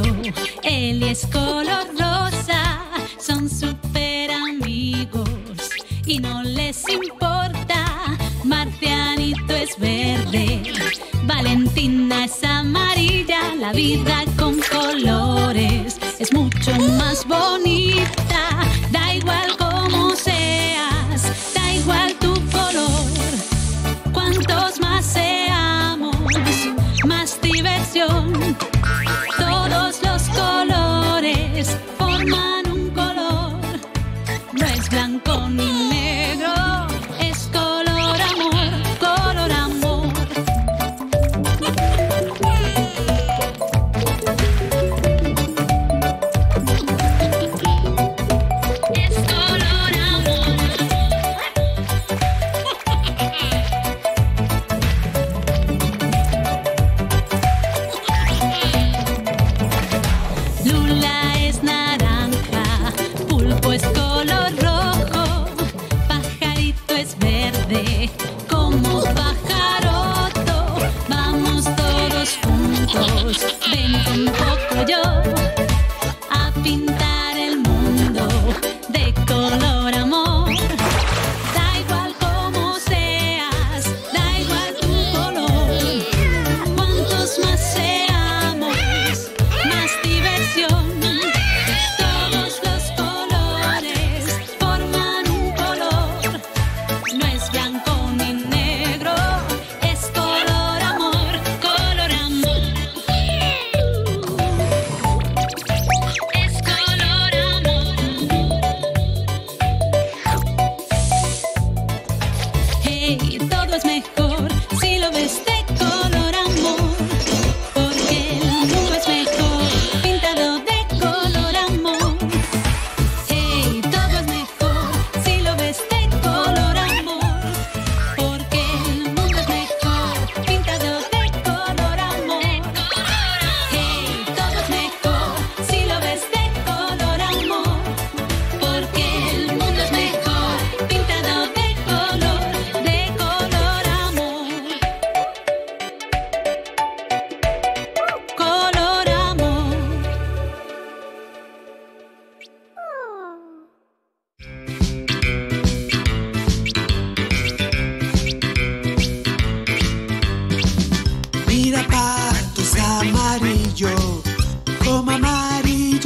Pocoyó. Eli es color rosa, son super amigos y no les importa. Marcianito es verde, Valentina es amarilla. La vida con colores es mucho más bonita. Da igual cómo seas, da igual tu color. Cuantos más seamos, más diversión. Todos los colores forman un color. No es blanco ni negro, es color amor, color amor. Es color amor. Lula es naranja, pulpo es color rojo, pajarito es verde, como pajaroto. Vamos todos juntos, ven con Pocoyó a pintar el mundo de color amor. Da igual cómo seas, da igual tu color. Cuantos más seamos, más diversión. Todos los colores forman un color. No es blanco ni negro, es color amor, color amor. Es color amor. Hey, todo es mejor si lo ves de color amor. Porque el mundo es mejor pintado de color amor. Hey, todo es mejor si lo ves de color amor. Porque el mundo es mejor pintado de color amor. Hey, todo es mejor si lo ves de color amor. Porque el mundo es mejor pintado de color amor. Color amor. Mira, Pato es amarillo, como amarillo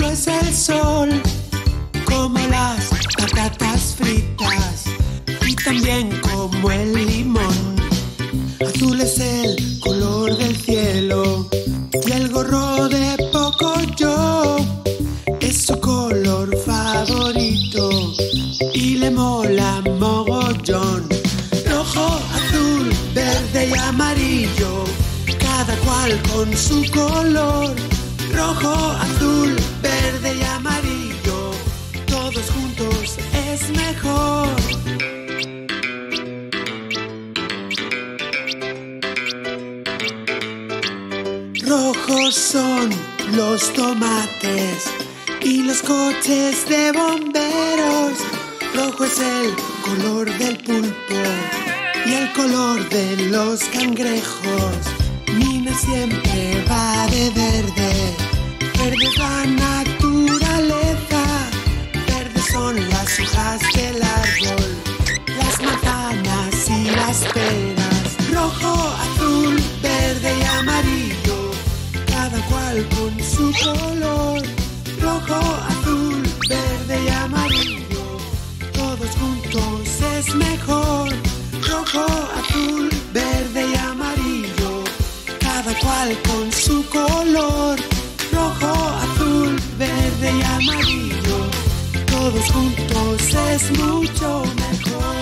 es el sol, como las patatas fritas y también como el limón. Azul es el color del cielo y el gorro de Pocoyó es su color favorito y le mola mogollón. Rojo, azul, verde y amarillo, cada cual con su color. Rojo, azul, verde y amarillo, todos juntos es mejor. Rojos son los tomates y los coches de bomberos. Rojo es el color del pulpo y el color de los cangrejos. Mina siempre va de verde, verde es la naturaleza. Verdes son las hojas del árbol, las manzanas y las peras. Rojo, azul, verde y amarillo, cada cual con su color. Rojo, azul, verde y amarillo, todos juntos es mejor. Rojo, azul, verde y amarillo, cada cual con su color. Rojo, azul, verde y amarillo, todos juntos es mucho mejor.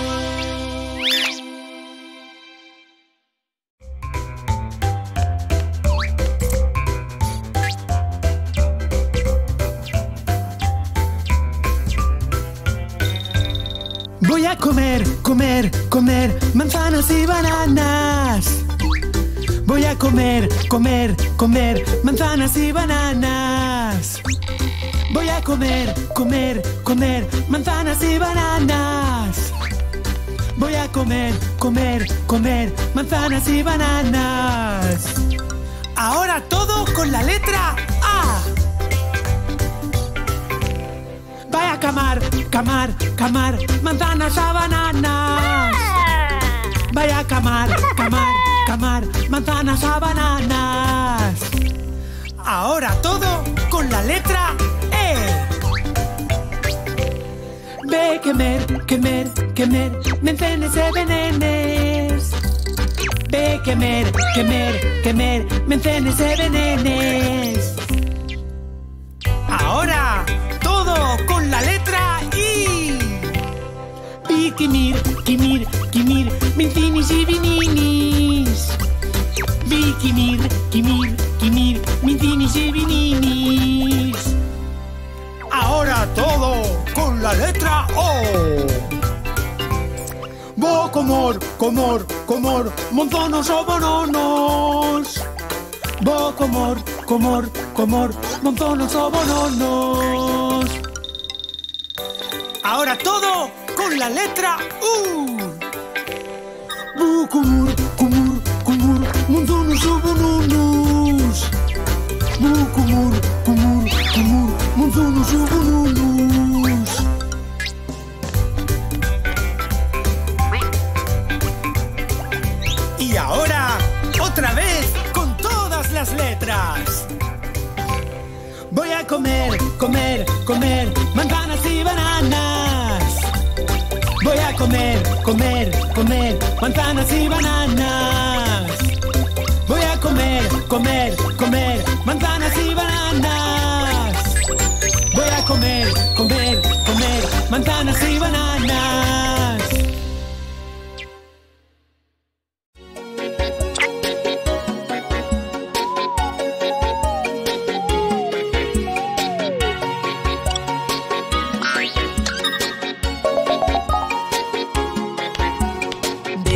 Voy a comer manzanas y bananas. Voy a comer manzanas y bananas. Voy a comer manzanas y bananas. Voy a comer manzanas y bananas. Ahora todo con la letra A. camar, camar, camar, manzanas a bananas. Voy a camar, camar, camar, manzanas a bananas. Ahora todo con la letra E. Ve, quemer, quemer, quemer, mencenes e venenes. Ve, quemer, quemer, quemer, mencenes e venenes. Ahora todo con la letra I. Vi, quimir, quimir, quimir, mincinis y vininis. Vi, quimir, quimir, quimir, mincinis y vininis. Ahora todo con la letra O. Bo, comor, comor, comor, monzonos o bononos. Bo, comor, comor, comor, monzonos o bononos. Ahora todo con la letra U. Bu, comur, comur, comur, monzonos o bononos. Bu, comur, comur, comur, monzonos o bononos. Y ahora, otra vez, con todas las letras. Voy a comer, comer, comer, manzanas y bananas. Voy a comer, comer, comer, manzanas y bananas. Voy a comer, comer, comer, manzanas y bananas. Voy a comer, comer, comer, manzanas y bananas. El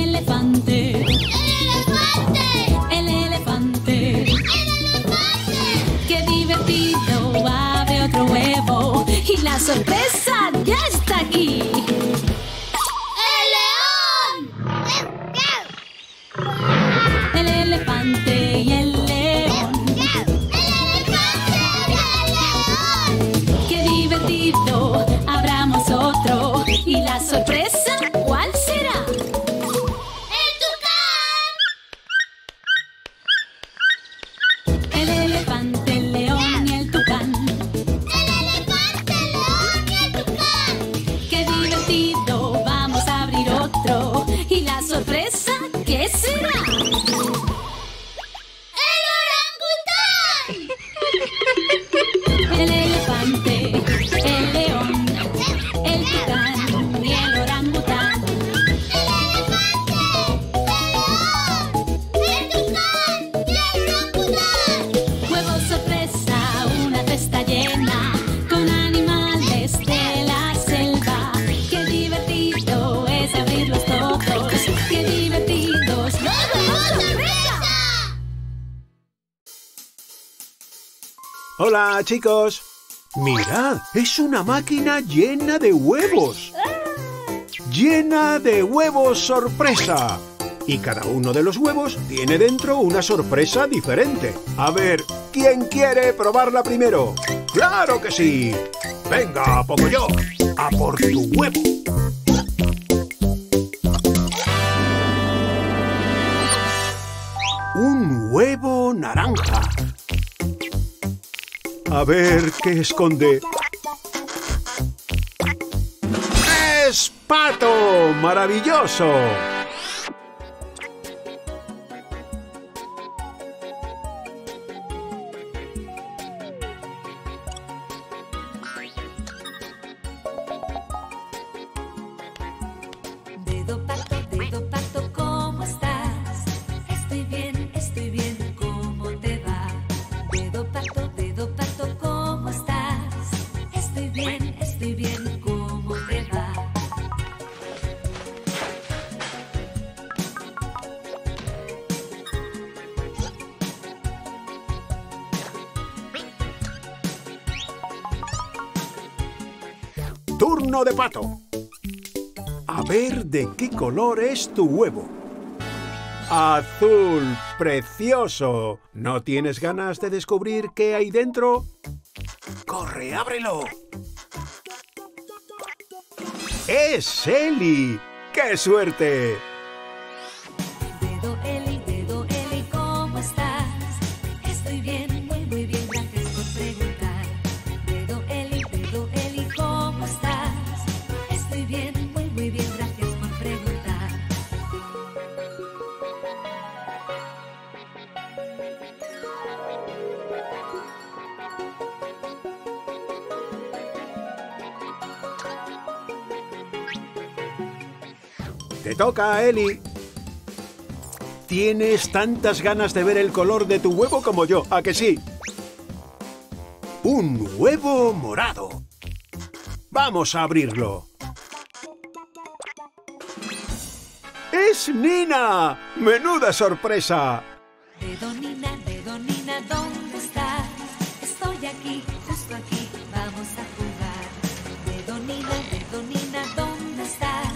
elefante, el león y el tucán. El elefante, ¡Hola, chicos! ¡Mirad! ¡Es una máquina llena de huevos! ¡Llena de huevos sorpresa! Y cada uno de los huevos tiene dentro una sorpresa diferente. A ver, ¿quién quiere probarla primero? ¡Claro que sí! ¡Venga, Pocoyó! ¡A por tu huevo! Un huevo naranja. A ver qué esconde. ¡Es Pato! ¡Maravilloso! Turno de Pato. A ver de qué color es tu huevo. ¡Azul! ¡Precioso! ¿No tienes ganas de descubrir qué hay dentro? ¡Corre, ábrelo! ¡Es Eli! ¡Qué suerte! Dedo Eli, ¿cómo estás? Estoy bien. ¡Te toca, Eli! Tienes tantas ganas de ver el color de tu huevo como yo, ¿a que sí? ¡Un huevo morado! ¡Vamos a abrirlo! ¡Es Nina! ¡Menuda sorpresa! Dedo Nina, ¿dónde estás? Estoy aquí, justo aquí, vamos a jugar. Dedo Nina, ¿dónde estás?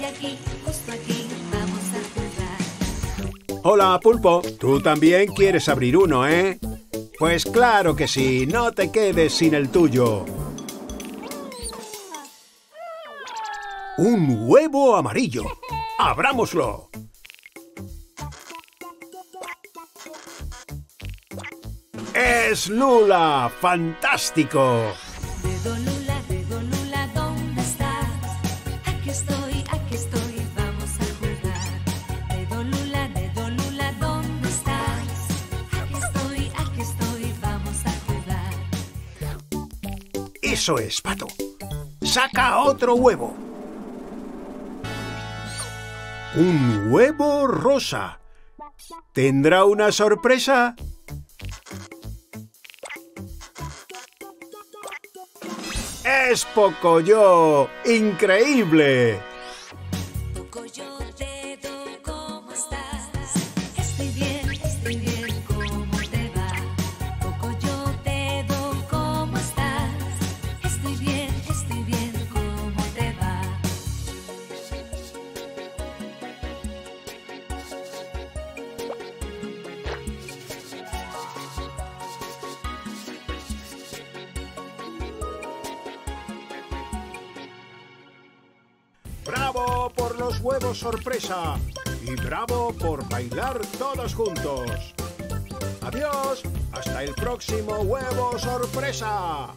Aquí, justo aquí, vamos a jugar. Hola, Pulpo. Tú también quieres abrir uno, ¿eh? Pues claro que sí, no te quedes sin el tuyo. Un huevo amarillo. ¡Abrámoslo! ¡Es Lula! ¡Fantástico! Dedo Lula, ¿dónde estás? Aquí estoy. Eso es, Pato. ¡Saca otro huevo! Un huevo rosa. ¿Tendrá una sorpresa? ¡Es Pocoyó! ¡Increíble! ¡Bravo por los huevos sorpresa! ¡Y bravo por bailar todos juntos! ¡Adiós! ¡Hasta el próximo huevo sorpresa!